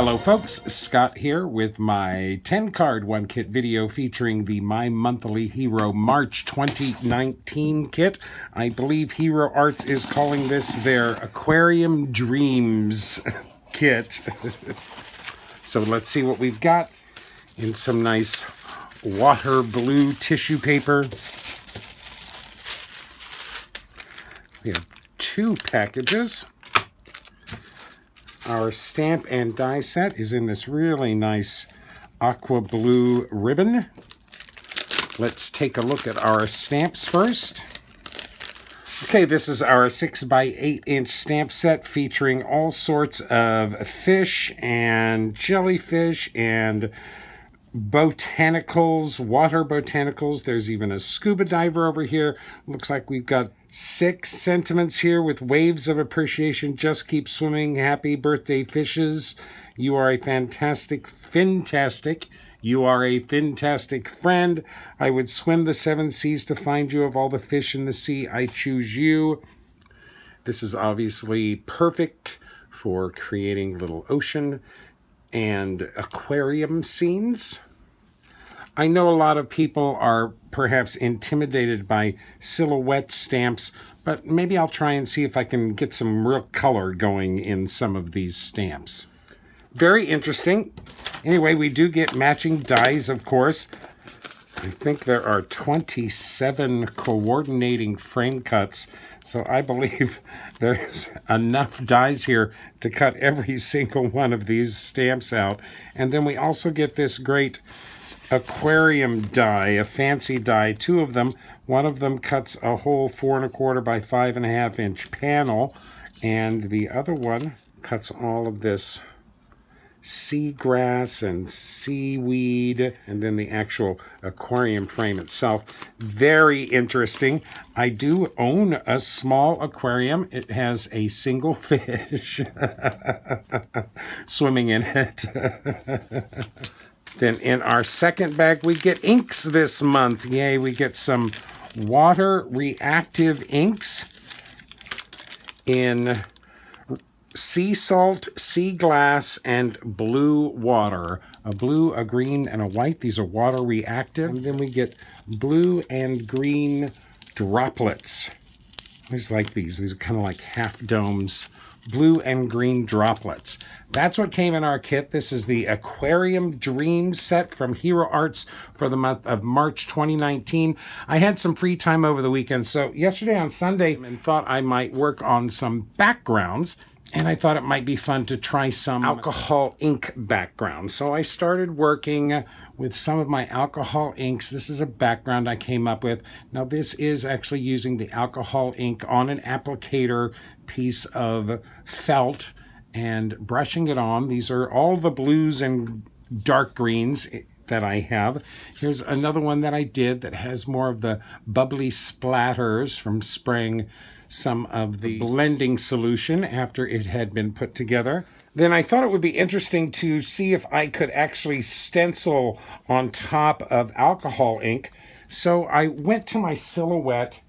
Hello folks, Scott here with my 10 card one kit video featuring the My Monthly Hero March 2019 kit. I believe Hero Arts is calling this their Aquarium Dreams kit. So let's see what we've got in some nice water blue tissue paper. We have two packages. Our stamp and die set is in this really nice aqua blue ribbon. Let's take a look at our stamps first. Okay, this is our 6x8-inch stamp set featuring all sorts of fish and jellyfish and botanicals, water botanicals. There's even a scuba diver over here. Looks like we've got 6 sentiments here with waves of appreciation. Just keep swimming. Happy birthday, fishes. You are a fantastic, fintastic. You are a fintastic friend. I would swim the 7 seas to find you. Of all the fish in the sea, I choose you. This is obviously perfect for creating little ocean and aquarium scenes. I know a lot of people are perhaps intimidated by silhouette stamps, but maybe I'll try and see if I can get some real color going in some of these stamps. Very interesting. Anyway, we do get matching dies, of course. I think there are 27 coordinating frame cuts, so I believe there's enough dies here to cut every single one of these stamps out. And then we also get this great aquarium die, a fancy die, 2 of them. One of them cuts a whole 4 1/4 by 5 1/2 inch panel, and the other one cuts all of this seagrass and seaweed, and then the actual aquarium frame itself. Very interesting. I do own a small aquarium. It has a single fish swimming in it. Then in our second bag, we get inks this month. Yay, we get some water reactive inks in sea salt, sea glass, and blue water. A blue, a green, and a white. These are water reactive. And then we get blue and green droplets. These like these. These are kind of like half domes. Blue and green droplets. That's what came in our kit. This is the Aquarium Dream set from Hero Arts for the month of March 2019. I had some free time over the weekend, so yesterday on Sunday, I thought I might work on some backgrounds. And I thought it might be fun to try some alcohol ink backgrounds. So I started working with some of my alcohol inks. This is a background I came up with. Now this is actually using the alcohol ink on an applicator piece of felt and brushing it on. These are all the blues and dark greens that I have. Here's another one that I did that has more of the bubbly splatters from spraying some of the blending solution after it had been put together. Then I thought it would be interesting to see if I could actually stencil on top of alcohol ink. So I went to my Silhouette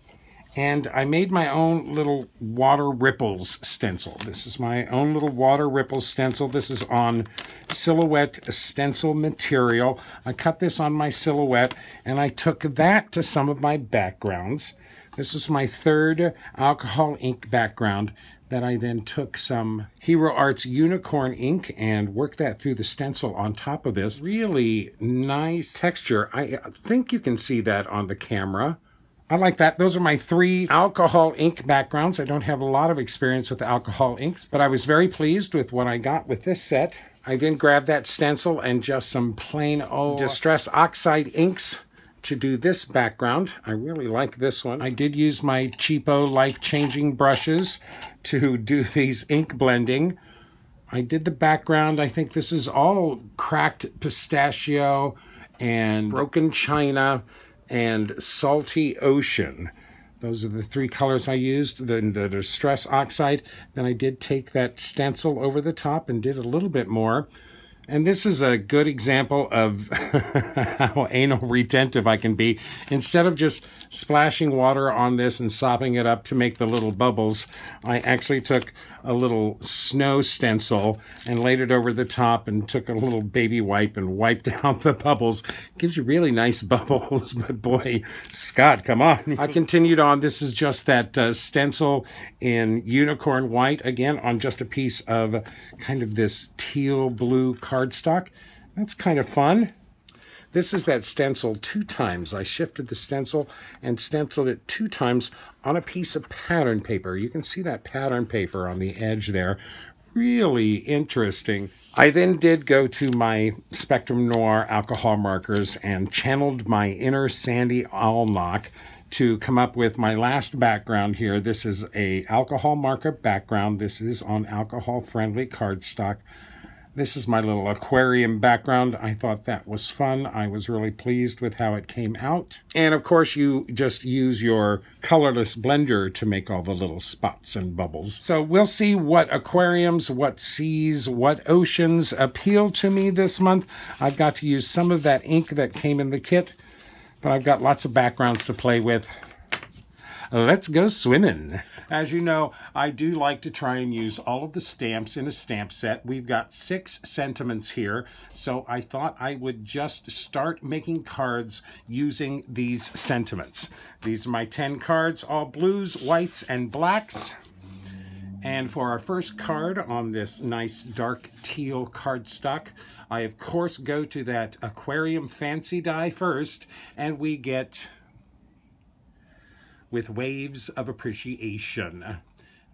and I made my own little water ripples stencil. This is my own little water ripples stencil. This is on Silhouette stencil material. I cut this on my Silhouette and I took that to some of my backgrounds. This was my 3rd alcohol ink background that I then took some Hero Arts unicorn ink and worked that through the stencil on top of this. Really nice texture. I think you can see that on the camera. I like that. Those are my 3 alcohol ink backgrounds. I don't have a lot of experience with alcohol inks, but I was very pleased with what I got with this set. I then grabbed that stencil and just some plain old Distress Oxide inks to do this background. I really like this one. I did use my cheapo life-changing brushes to do these ink blending. I did the background. I think this is all cracked pistachio and broken china and salty ocean. Those are the 3 colors I used, the Distress Oxide. Then I did take that stencil over the top and did a little bit more. And this is a good example of how anal retentive I can be. Instead of just splashing water on this and sopping it up to make the little bubbles, I actually took a little snow stencil and laid it over the top and took a little baby wipe and wiped out the bubbles. Gives you really nice bubbles, but boy, Scott, come on. I continued on. This is just that stencil in unicorn white, again, on just a piece of kind of this teal blue cardstock. That's kind of fun. This is that stencil 2 times. I shifted the stencil and stenciled it 2 times on a piece of pattern paper. You can see that pattern paper on the edge there. Really interesting. I then did go to my Spectrum Noir alcohol markers and channeled my inner Sandy Alnock to come up with my last background here. This is an alcohol marker background. This is on alcohol-friendly cardstock. This is my little aquarium background. I thought that was fun. I was really pleased with how it came out. And of course, you just use your colorless blender to make all the little spots and bubbles. So we'll see what aquariums, what seas, what oceans appeal to me this month. I've got to use some of that ink that came in the kit, but I've got lots of backgrounds to play with. Let's go swimming. As you know, I do like to try and use all of the stamps in a stamp set. We've got 6 sentiments here, so I thought I would just start making cards using these sentiments. These are my 10 cards, all blues, whites, and blacks. And for our first card on this nice dark teal cardstock, I of course go to that aquarium fancy die first, and we get With Waves of Appreciation.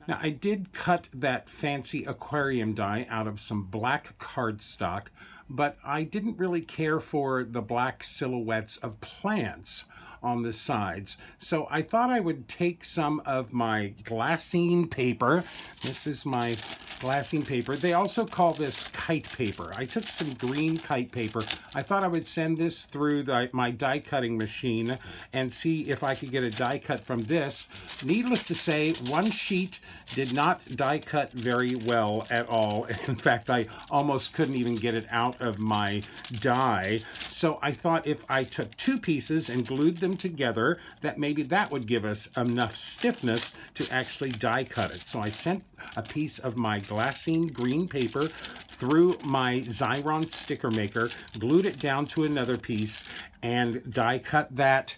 Now, I did cut that fancy aquarium die out of some black cardstock, but I didn't really care for the black silhouettes of plants on the sides. So I thought I would take some of my glassine paper. This is my glassine paper. They also call this kite paper. I took some green kite paper. I thought I would send this through my die cutting machine and see if I could get a die cut from this. Needless to say, one sheet did not die cut very well at all. In fact, I almost couldn't even get it out of my die. So I thought if I took 2 pieces and glued them together, that maybe that would give us enough stiffness to actually die cut it. So I sent a piece of my glassine green paper through my Xyron sticker maker, glued it down to another piece, and die cut that.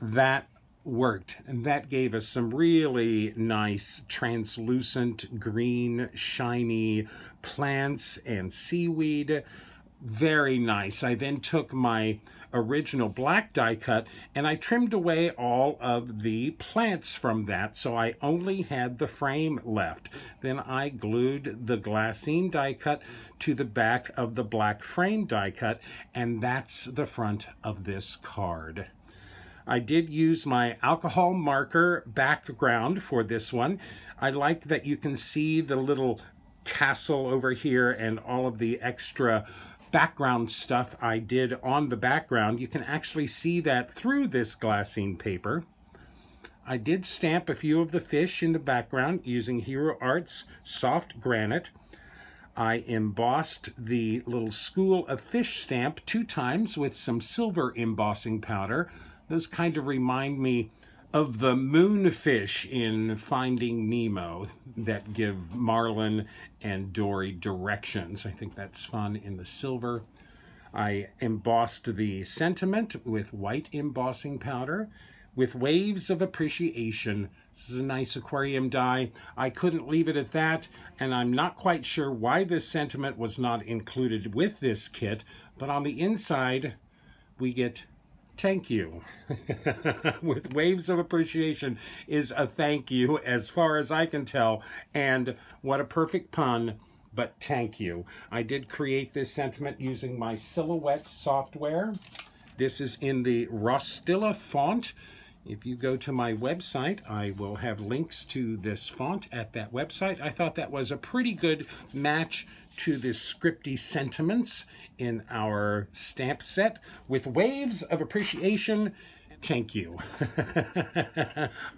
That worked, and that gave us some really nice translucent green shiny plants and seaweed. Very nice. I then took my original black die cut and I trimmed away all of the plants from that, so I only had the frame left. Then I glued the glassine die cut to the back of the black frame die cut, and that's the front of this card. I did use my alcohol marker background for this one. I like that you can see the little castle over here and all of the extra background stuff I did on the background. You can actually see that through this glassine paper. I did stamp a few of the fish in the background using Hero Arts soft granite. I embossed the little school of fish stamp 2 times with some silver embossing powder. Those kind of remind me of the moonfish in Finding Nemo that give Marlin and Dory directions. I think that's fun in the silver. I embossed the sentiment with white embossing powder. With Waves of Appreciation. This is a nice aquarium die. I couldn't leave it at that, and I'm not quite sure why this sentiment was not included with this kit, but on the inside we get thank you. With Waves of Appreciation is a thank you as far as I can tell, and what a perfect pun, but thank you. I did create this sentiment using my Silhouette software. This is in the Rustilla font. If you go to my website, I will have links to this font at that website. I thought that was a pretty good match to the scripty sentiments in our stamp set. With Waves of Appreciation, thank you.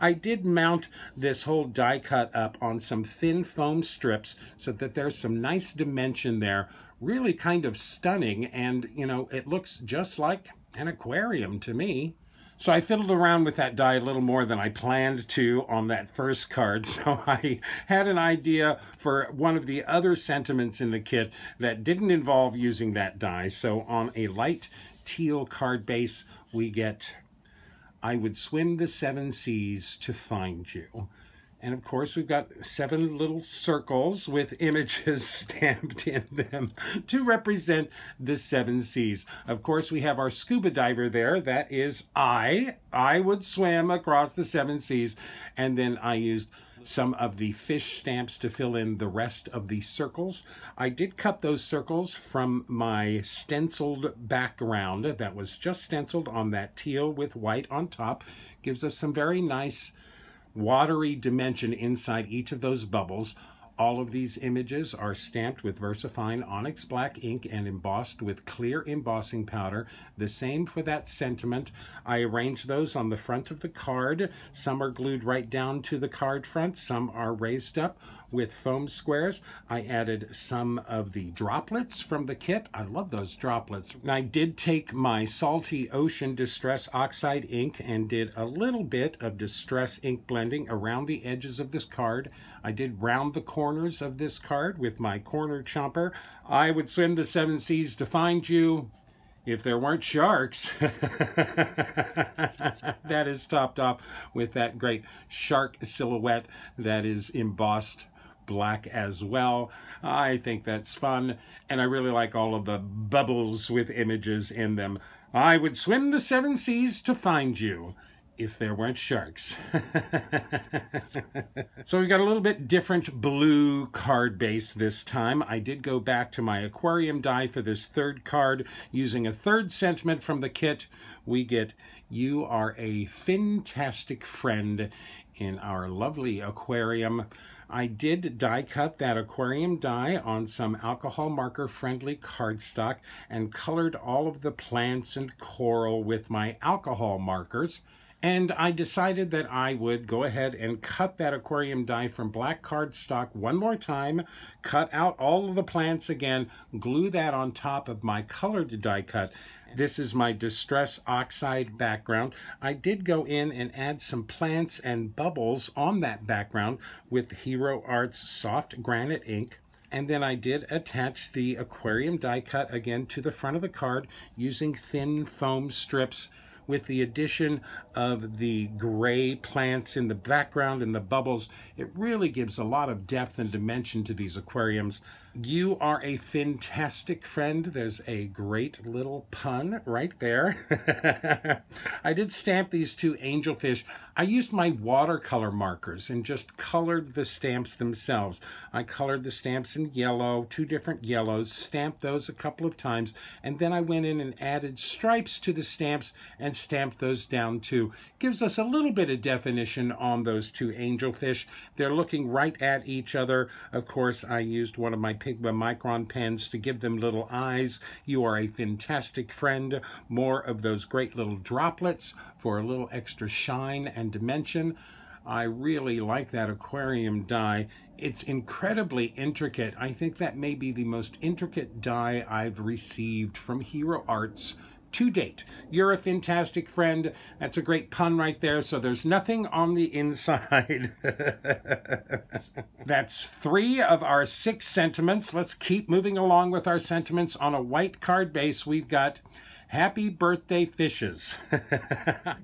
I did mount this whole die cut up on some thin foam strips so that there's some nice dimension there. Really kind of stunning, and you know, it looks just like an aquarium to me. So I fiddled around with that die a little more than I planned to on that first card. So I had an idea for one of the other sentiments in the kit that didn't involve using that die. So on a light teal card base, we get, I would swim the seven seas to find you. And of course, we've got seven little circles with images stamped in them to represent the seven seas. Of course, we have our scuba diver there. That is I. I would swim across the seven seas. And then I used some of the fish stamps to fill in the rest of the circles. I did cut those circles from my stenciled background that was just stenciled on that teal with white on top. Gives us some very nice watery dimension inside each of those bubbles. All of these images are stamped with VersaFine Onyx Black ink and embossed with clear embossing powder. The same for that sentiment. I arranged those on the front of the card. Some are glued right down to the card front. Some are raised up with foam squares. I added some of the droplets from the kit. I love those droplets. And I did take my Salty Ocean Distress Oxide ink and did a little bit of distress ink blending around the edges of this card. I did round the corners of this card with my corner chomper. I would swim the seven seas to find you if there weren't sharks. That is topped off with that great shark silhouette that is embossed black as well. I think that's fun, and I really like all of the bubbles with images in them. I would swim the seven seas to find you if there weren't sharks. So we got a little bit different blue card base this time. I did go back to my aquarium die for this third card using a third sentiment from the kit. We get, you are a fantastic friend in our lovely aquarium. I did die cut that aquarium die on some alcohol marker friendly cardstock and colored all of the plants and coral with my alcohol markers. And I decided that I would go ahead and cut that aquarium die from black cardstock one more time, cut out all of the plants again, glue that on top of my colored die cut. This is my Distress Oxide background. I did go in and add some plants and bubbles on that background with Hero Arts Soft Granite ink. And then I did attach the aquarium die cut again to the front of the card using thin foam strips, with the addition of the gray plants in the background and the bubbles. It really gives a lot of depth and dimension to these aquariums. You are a fantastic friend. There's a great little pun right there. I did stamp these two angelfish. I used my watercolor markers and just colored the stamps themselves. I colored the stamps in yellow, two different yellows, stamped those a couple of times, and then I went in and added stripes to the stamps and stamped those down too. Gives us a little bit of definition on those two angelfish. They're looking right at each other. Of course, I used one of my Pigma Micron pens to give them little eyes. You are a fantastic friend. More of those great little droplets for a little extra shine and dimension. I really like that aquarium die. It's incredibly intricate. I think that may be the most intricate die I've received from Hero Arts to date. You're a fantastic friend. That's a great pun right there. So there's nothing on the inside. That's three of our six sentiments. Let's keep moving along with our sentiments. On a white card base, we've got Happy Birthday Fishes.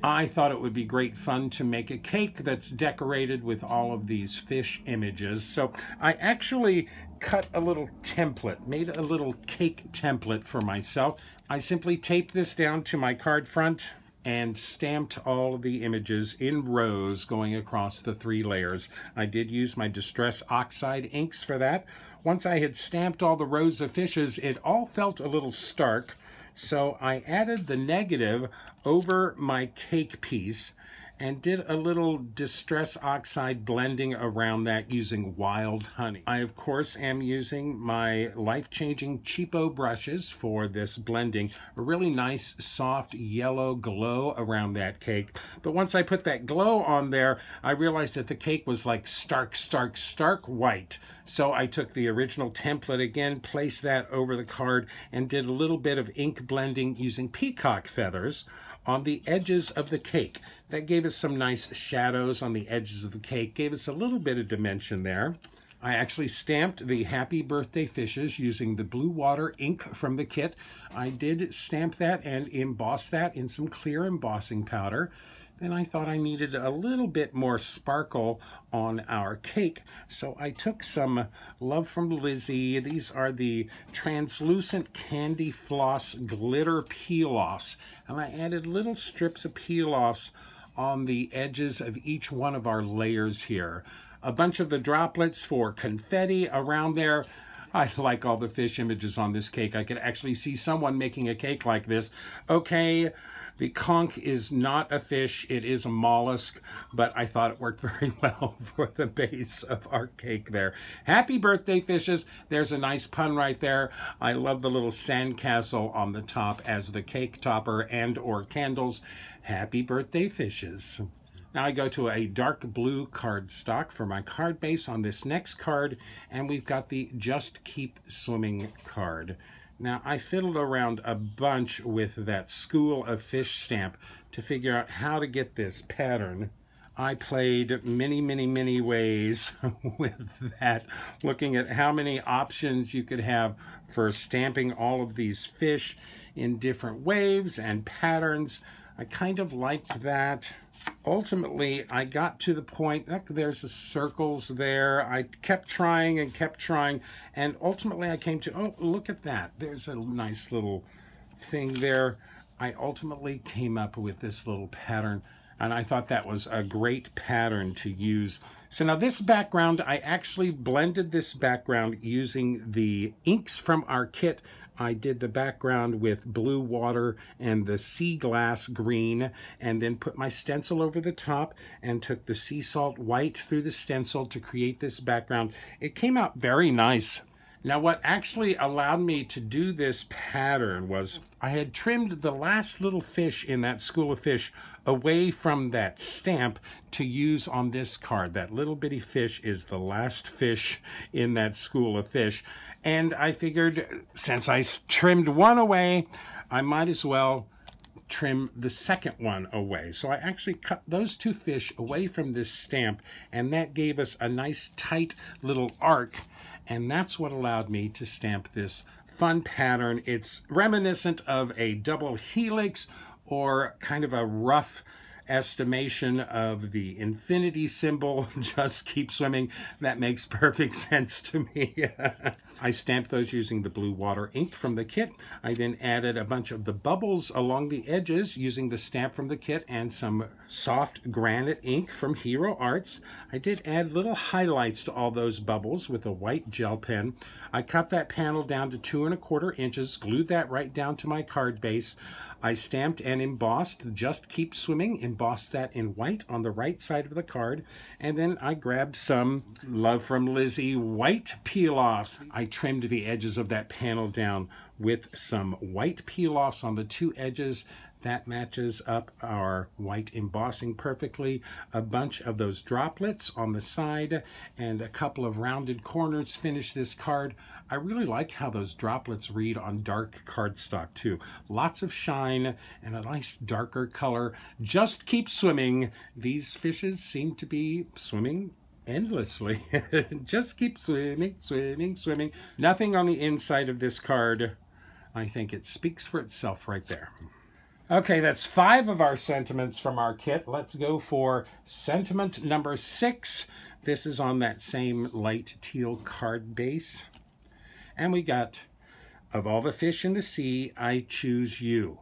I thought it would be great fun to make a cake that's decorated with all of these fish images. So I actually cut a little template, made a little cake template for myself. I simply taped this down to my card front and stamped all of the images in rows going across the three layers. I did use my Distress Oxide inks for that. Once I had stamped all the rows of fishes, it all felt a little stark. So I added the negative over my cake piece and did a little Distress Oxide blending around that using Wild Honey. I, of course, am using my life-changing cheapo brushes for this blending. A really nice, soft yellow glow around that cake. But once I put that glow on there, I realized that the cake was like stark, stark, stark white. So I took the original template again, placed that over the card, and did a little bit of ink blending using peacock feathers on the edges of the cake. That gave us some nice shadows on the edges of the cake, gave us a little bit of dimension there. I actually stamped the Happy Birthday Fishes using the Blue Water ink from the kit. I did stamp that and emboss that in some clear embossing powder. Then I thought I needed a little bit more sparkle on our cake, so I took some Love from Lizzie. These are the translucent candy floss glitter peel-offs, and I added little strips of peel-offs on the edges of each one of our layers here. A bunch of the droplets for confetti around there. I like all the fish images on this cake. I could actually see someone making a cake like this. Okay, the conch is not a fish, it is a mollusk, but I thought it worked very well for the base of our cake there. Happy Birthday, Fishes. There's a nice pun right there. I love the little sandcastle on the top as the cake topper and or candles. Happy Birthday, Fishes. Now I go to a dark blue cardstock for my card base on this next card, and we've got the Just Keep Swimming card. Now, I fiddled around a bunch with that School of Fish stamp to figure out how to get this pattern. I played many ways with that, looking at how many options you could have for stamping all of these fish in different waves and patterns. I kind of liked that. Ultimately, I got to the point, there's the circles there. I kept trying, and ultimately I came to, oh, look at that. There's a nice little thing there. I ultimately came up with this little pattern, and I thought that was a great pattern to use. So now this background, I actually blended this background using the inks from our kit. I did the background with Blue Water and the Sea Glass Green, and then put my stencil over the top and took the Sea Salt White through the stencil to create this background. It came out very nice. Now, what actually allowed me to do this pattern was I had trimmed the last little fish in that School of Fish away from that stamp to use on this card. That little bitty fish is the last fish in that School of Fish. And I figured, since I trimmed one away, I might as well trim the second one away. So I actually cut those two fish away from this stamp, and that gave us a nice tight little arc. And that's what allowed me to stamp this fun pattern. It's reminiscent of a double helix or kind of a rough estimation of the infinity symbol, Just Keep Swimming. That makes perfect sense to me. I stamped those using the Blue Water ink from the kit. I then added a bunch of the bubbles along the edges using the stamp from the kit and some soft granite ink from Hero Arts. I did add little highlights to all those bubbles with a white gel pen. I cut that panel down to 2¼ inches, glued that right down to my card base. I stamped and embossed Just Keep Swimming, embossed that in white on the right side of the card, and then I grabbed some Love from Lizzie white peel-offs. I trimmed the edges of that panel down with some white peel-offs on the two edges. That matches up our white embossing perfectly. A bunch of those droplets on the side and a couple of rounded corners finish this card. I really like how those droplets read on dark cardstock too. Lots of shine and a nice darker color. Just keep swimming. These fishes seem to be swimming endlessly. Just keep swimming, swimming, swimming. Nothing on the inside of this card. I think it speaks for itself right there. Okay, that's 5 of our sentiments from our kit. Let's go for sentiment number 6. This is on that same light teal card base. And we got, of all the fish in the sea, I choose you.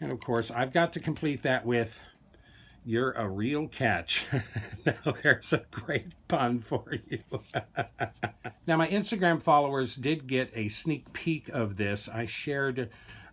And of course, I've got to complete that with, you're a real catch. Now there's a great pun for you. Now my Instagram followers did get a sneak peek of this. I shared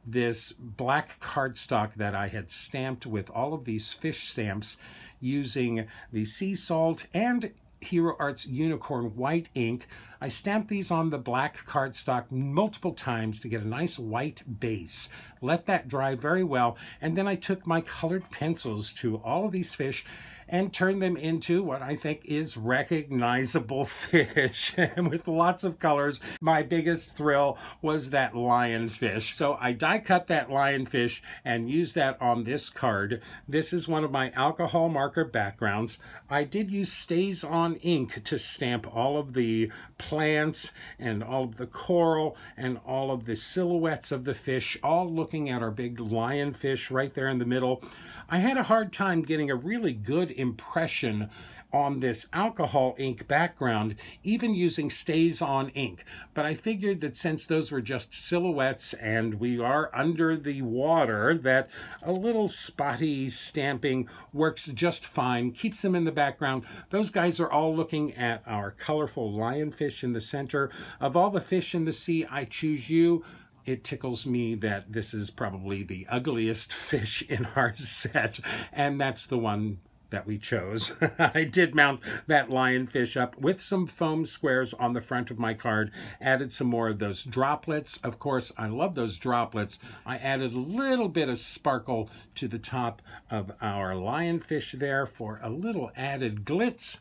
this black cardstock that I had stamped with all of these fish stamps using the sea salt and Hero Arts Unicorn white ink. I stamped these on the black cardstock multiple times to get a nice white base. Let that dry very well, and then I took my colored pencils to all of these fish and turn them into what I think is recognizable fish. And with lots of colors, my biggest thrill was that lionfish. So I die cut that lionfish and used that on this card. This is one of my alcohol marker backgrounds. I did use Stays On ink to stamp all of the plants and all of the coral and all of the silhouettes of the fish, all looking at our big lionfish right there in the middle. I had a hard time getting a really good impression on this alcohol ink background, even using Stays On ink. But I figured that since those were just silhouettes and we are under the water, that a little spotty stamping works just fine, keeps them in the background. Those guys are all looking at our colorful lionfish in the center. Of all the fish in the sea, I choose you. It tickles me that this is probably the ugliest fish in our set, and that's the one that we chose. I did mount that lionfish up with some foam squares on the front of my card, added some more of those droplets. Of course, I love those droplets. I added a little bit of sparkle to the top of our lionfish there for a little added glitz.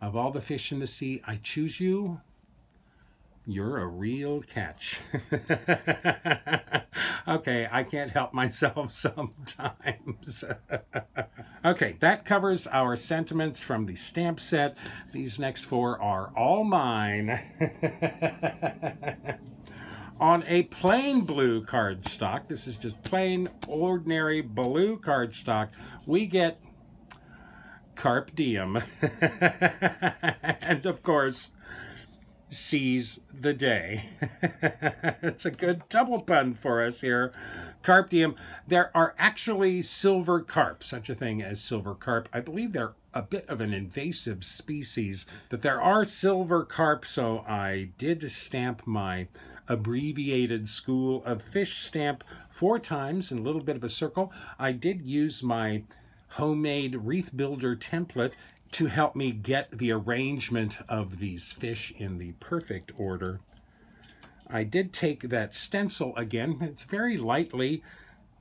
Of all the fish in the sea, I choose you. You're a real catch. Okay, I can't help myself sometimes. Okay, that covers our sentiments from the stamp set. These next four are all mine. On a plain blue cardstock, this is just plain, ordinary blue cardstock, we get Carpe Diem. And of course, Seize the Day. It's a good double pun for us here. Carpe Diem. There are actually silver carp, such a thing as silver carp. I believe they're a bit of an invasive species, but there are silver carp, so I did stamp my abbreviated school of fish stamp 4 times in a little bit of a circle. I did use my homemade wreath builder template to help me get the arrangement of these fish in the perfect order. I did take that stencil again. It's very lightly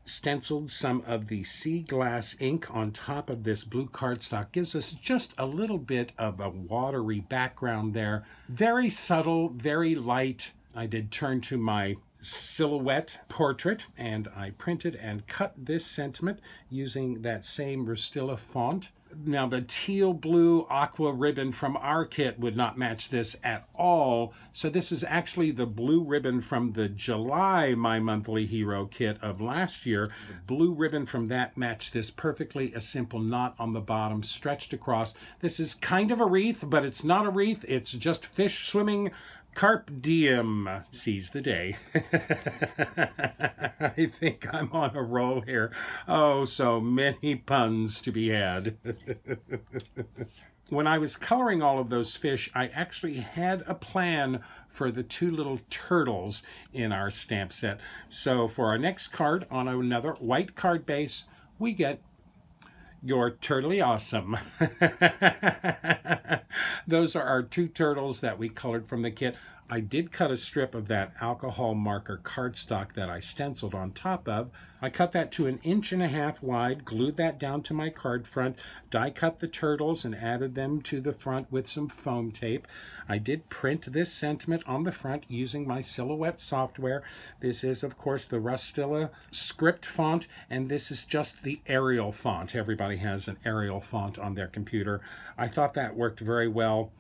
stenciled some of the sea glass ink on top of this blue cardstock. Gives us just a little bit of a watery background there. Very subtle, very light. I did turn to my silhouette portrait and I printed and cut this sentiment using that same Rustilla font. Now, the teal blue aqua ribbon from our kit would not match this at all. So this is actually the blue ribbon from the July My Monthly Hero kit of last year. Blue ribbon from that matched this perfectly, a simple knot on the bottom stretched across. This is kind of a wreath, but it's not a wreath. It's just fish swimming. Carpe Diem. Seize the Day. I think I'm on a roll here. Oh, so many puns to be had. When I was coloring all of those fish, I actually had a plan for the 2 little turtles in our stamp set. So for our next card, on another white card base, we get You're Turtly Awesome. Those are our 2 turtles that we colored from the kit. I did cut a strip of that alcohol marker cardstock that I stenciled on top of. I cut that to 1.5 inches wide, glued that down to my card front, die cut the turtles and added them to the front with some foam tape. I did print this sentiment on the front using my Silhouette software. This is, of course, the Rustilla script font, and this is just the Arial font. Everybody has an Arial font on their computer. I thought that worked very well.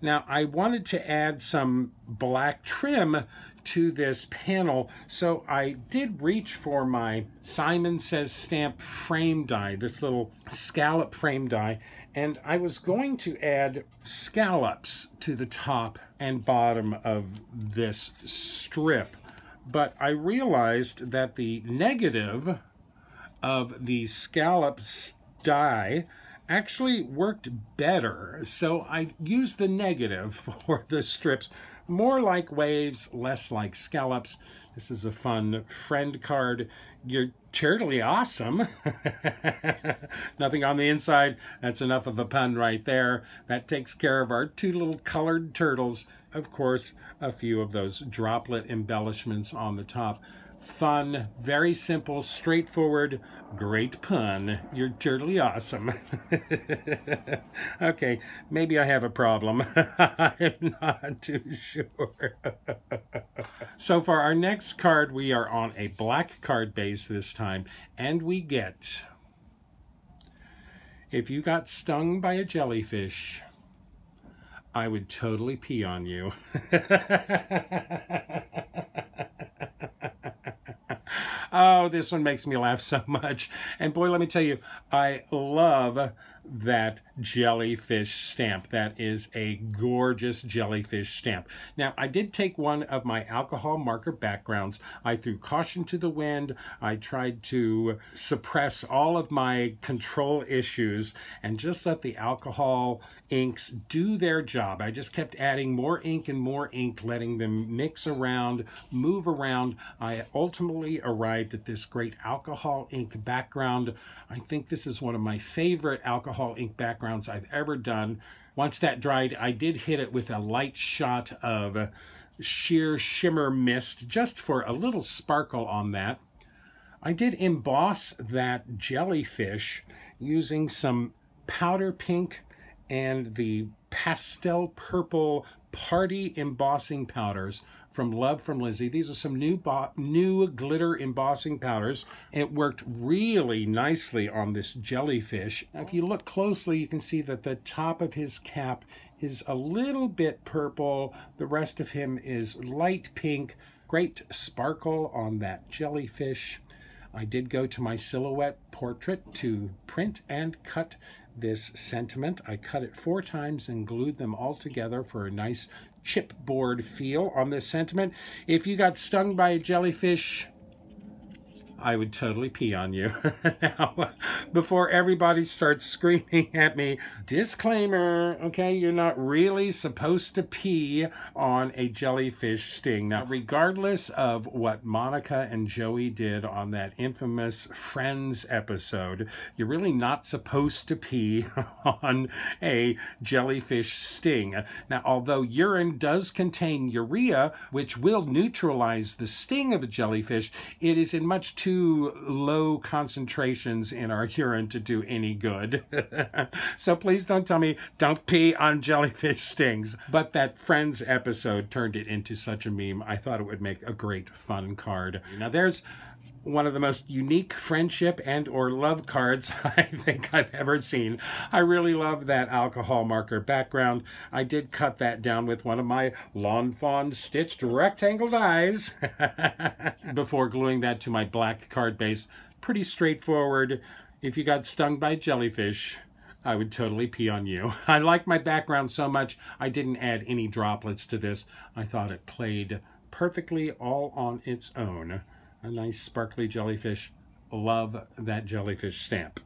Now, I wanted to add some black trim to this panel, so I did reach for my Simon Says Stamp frame die, this little scallop frame die, and I was going to add scallops to the top and bottom of this strip, but I realized that the negative of the scallops die actually worked better, so I used the negative for the strips. More like waves, less like scallops. This is a fun friend card. You're Turtly Awesome. Nothing on the inside. That's enough of a pun right there. That takes care of our 2 little colored turtles. Of course, a few of those droplet embellishments on the top. fun, very simple, straightforward, great pun. You're totally awesome. Okay, maybe I have a problem. I'm not too sure. So for our next card, we are on a black card base this time, and we get... If you got stung by a jellyfish, I would totally pee on you. Oh, this one makes me laugh so much. And boy, let me tell you, I love that jellyfish stamp. That is a gorgeous jellyfish stamp. Now, I did take one of my alcohol marker backgrounds. I threw caution to the wind. I tried to suppress all of my control issues and just let the alcohol inks do their job. I just kept adding more ink and more ink, letting them mix around, move around. I ultimately arrived at this great alcohol ink background. I think this is one of my favorite alcohol ink backgrounds I've ever done. Once that dried, I did hit it with a light shot of sheer shimmer mist just for a little sparkle on that. I did emboss that jellyfish using some powder pink and the pastel purple party embossing powders from Love from Lizzie. These are some new glitter embossing powders. It worked really nicely on this jellyfish. Now, if you look closely, you can see that the top of his cap is a little bit purple. The rest of him is light pink. Great sparkle on that jellyfish. I did go to my silhouette portrait to print and cut this sentiment. I cut it 4 times and glued them all together for a nice chipboard feel on this sentiment. If you got stung by a jellyfish, I would totally pee on you. Now, before everybody starts screaming at me, disclaimer, okay, you're not really supposed to pee on a jellyfish sting. Now, regardless of what Monica and Joey did on that infamous Friends episode, you're really not supposed to pee on a jellyfish sting. Now, although urine does contain urea, which will neutralize the sting of a jellyfish, it is in much too low concentrations in our urine to do any good. So please don't tell me, don't pee on jellyfish stings. But that Friends episode turned it into such a meme. I thought it would make a great fun card. Now there's one of the most unique friendship and or love cards I think I've ever seen. I really love that alcohol marker background. I did cut that down with one of my Lawn Fawn stitched rectangle dies before gluing that to my black card base. Pretty straightforward. If you got stung by jellyfish, I would totally pee on you. I like my background so much, I didn't add any droplets to this. I thought it played perfectly all on its own. A nice sparkly jellyfish. Love that jellyfish stamp.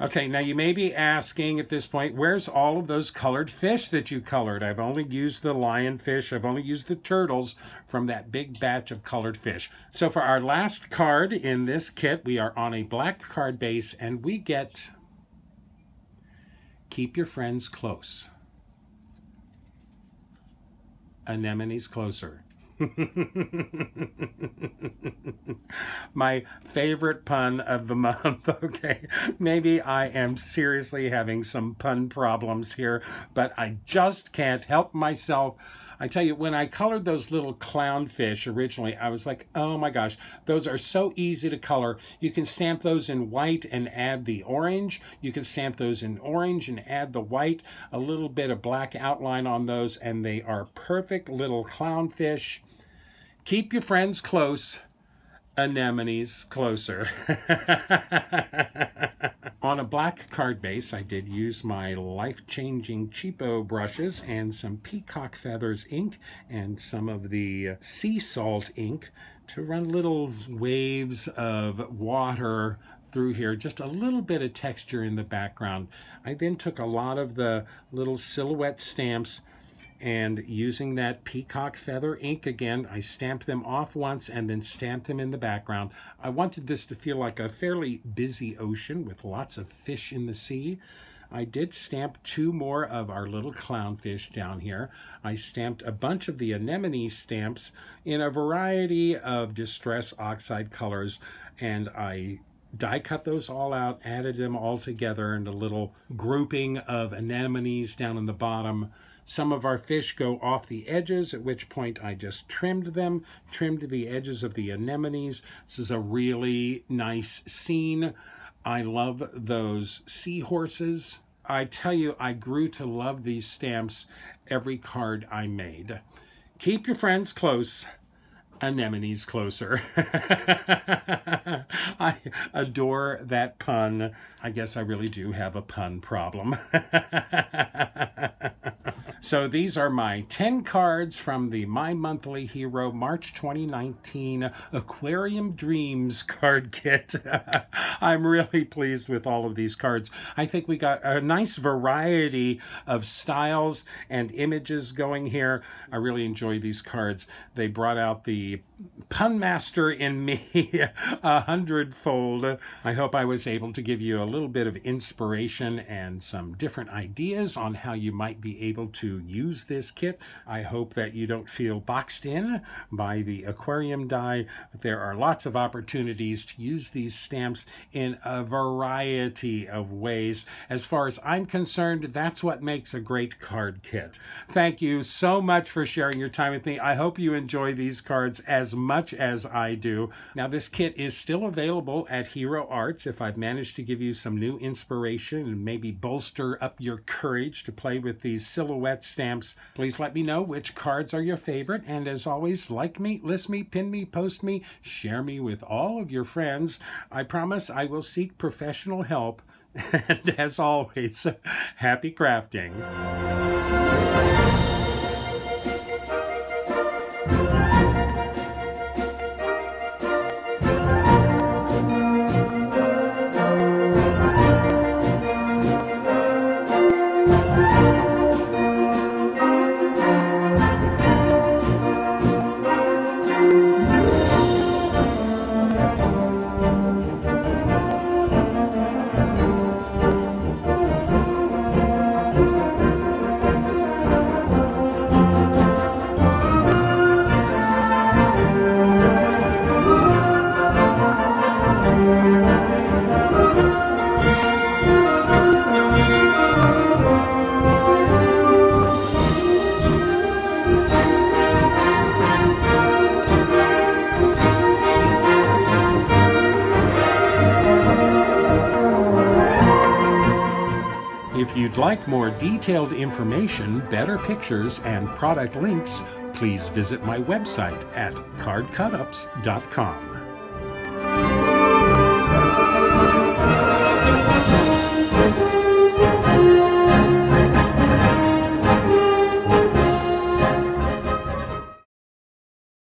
Okay, now you may be asking at this point, where's all of those colored fish that you colored? I've only used the lionfish. I've only used the turtles from that big batch of colored fish. So for our last card in this kit, we are on a black card base, and we get Keep Your Friends Close. Anemones Closer. My favorite pun of the month. Okay, maybe I am seriously having some pun problems here, but I just can't help myself. I tell you, when I colored those little clownfish originally, I was like, oh my gosh, those are so easy to color. You can stamp those in white and add the orange. You can stamp those in orange and add the white, a little bit of black outline on those, and they are perfect little clownfish. Keep your friends close. Anemones closer. On a black card base, I did use my life-changing cheapo brushes and some peacock feathers ink and some of the sea salt ink to run little waves of water through here, just a little bit of texture in the background. I then took a lot of the little silhouette stamps and using that peacock feather ink again, I stamped them off once and then stamped them in the background. I wanted this to feel like a fairly busy ocean with lots of fish in the sea. I did stamp two more of our little clownfish down here. I stamped a bunch of the anemone stamps in a variety of Distress Oxide colors, and I die cut those all out, added them all together in a little grouping of anemones down in the bottom. Some of our fish go off the edges, at which point I just trimmed them, trimmed the edges of the anemones. This is a really nice scene. I love those seahorses. I tell you, I grew to love these stamps every card I made. Keep your friends close, anemones closer. I adore that pun. I guess I really do have a pun problem. So these are my 10 cards from the My Monthly Hero March 2019 Aquarium Dreams card kit. I'm really pleased with all of these cards. I think we got a nice variety of styles and images going here. I really enjoy these cards. They brought out the pun master in me 100-fold. I hope I was able to give you a little bit of inspiration and some different ideas on how you might be able to use this kit. I hope that you don't feel boxed in by the aquarium die. There are lots of opportunities to use these stamps in a variety of ways. As far as I'm concerned, that's what makes a great card kit. Thank you so much for sharing your time with me. I hope you enjoy these cards as much as I do. Now, this kit is still available at Hero Arts. If I've managed to give you some new inspiration and maybe bolster up your courage to play with these silhouettes stamps, please let me know which cards are your favorite. And as always, like me, list me, pin me, post me, share me with all of your friends. I promise I will seek professional help. And as always, happy crafting. If you'd like more detailed information, better pictures, and product links, please visit my website at CardCutups.com.